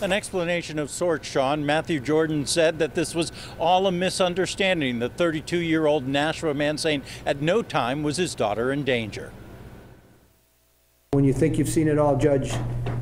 An explanation of sorts, Sean. Matthew Jordan said that this was all a misunderstanding. The 32-year-old Nashua man saying at no time was his daughter in danger. When you think you've seen it all, Judge,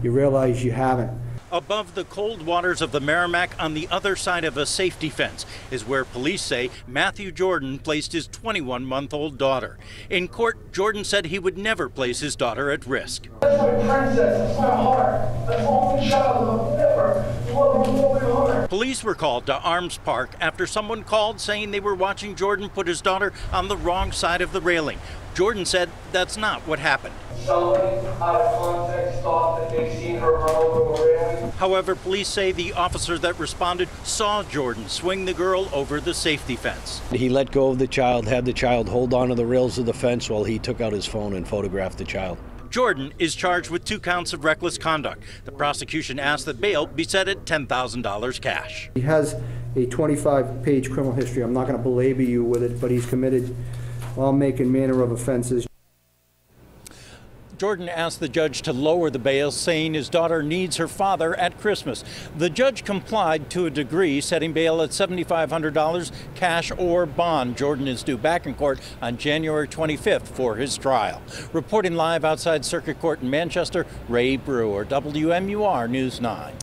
you realize you haven't. Above the cold waters of the Merrimack, on the other side of a safety fence, is where police say Matthew Jordan placed his 21-month-old daughter. In court, Jordan said he would never place his daughter at risk. That's my princess, that's my heart, that's the only child I'll ever love and honor. Police were called to Arms Park after someone called saying they were watching Jordan put his daughter on the wrong side of the railing. Jordan said that's not what happened. Somebody out of context thought that they'd seen her run over the railing. However, police say the officer that responded saw Jordan swing the girl over the safety fence. He let go of the child, had the child hold on to the rails of the fence while he took out his phone and photographed the child. Jordan is charged with 2 counts of reckless conduct. The prosecution asked that bail be set at $10,000 cash. He has a 25-page criminal history. I'm not going to belabor you with it, but he's committed all make and manner of offenses. Jordan asked the judge to lower the bail, saying his daughter needs her father at Christmas. The judge complied to a degree, setting bail at $7,500 cash or bond. Jordan is due back in court on January 25th for his trial. Reporting live outside Circuit Court in Manchester, Ray Brewer, WMUR News 9.